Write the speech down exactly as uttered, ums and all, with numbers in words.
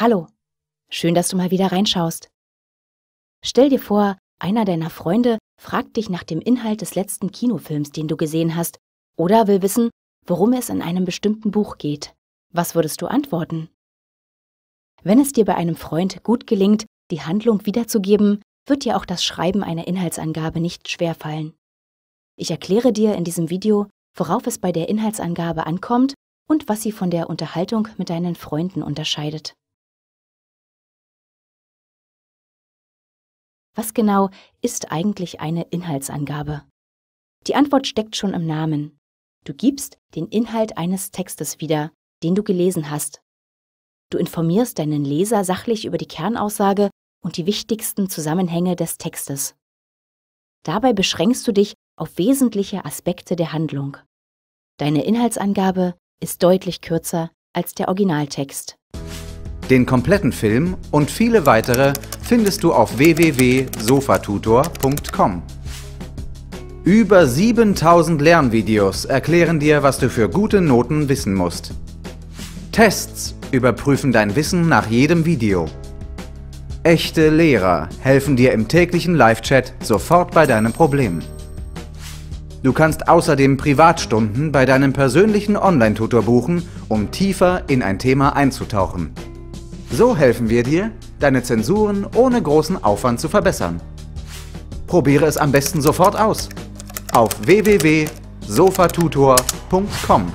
Hallo, schön, dass du mal wieder reinschaust. Stell dir vor, einer deiner Freunde fragt dich nach dem Inhalt des letzten Kinofilms, den du gesehen hast, oder will wissen, worum es in einem bestimmten Buch geht. Was würdest du antworten? Wenn es dir bei einem Freund gut gelingt, die Handlung wiederzugeben, wird dir auch das Schreiben einer Inhaltsangabe nicht schwerfallen. Ich erkläre dir in diesem Video, worauf es bei der Inhaltsangabe ankommt und was sie von der Unterhaltung mit deinen Freunden unterscheidet. Was genau ist eigentlich eine Inhaltsangabe? Die Antwort steckt schon im Namen. Du gibst den Inhalt eines Textes wieder, den du gelesen hast. Du informierst deinen Leser sachlich über die Kernaussage und die wichtigsten Zusammenhänge des Textes. Dabei beschränkst du dich auf wesentliche Aspekte der Handlung. Deine Inhaltsangabe ist deutlich kürzer als der Originaltext. Den kompletten Film und viele weitere findest du auf w w w punkt sofatutor punkt com. Über siebentausend Lernvideos erklären dir, was du für gute Noten wissen musst. Tests überprüfen dein Wissen nach jedem Video. Echte Lehrer helfen dir im täglichen Live-Chat sofort bei deinen Problemen. Du kannst außerdem Privatstunden bei deinem persönlichen Online-Tutor buchen, um tiefer in ein Thema einzutauchen. So helfen wir dir, deine Zensuren ohne großen Aufwand zu verbessern. Probiere es am besten sofort aus. Auf w w w punkt sofatutor punkt com.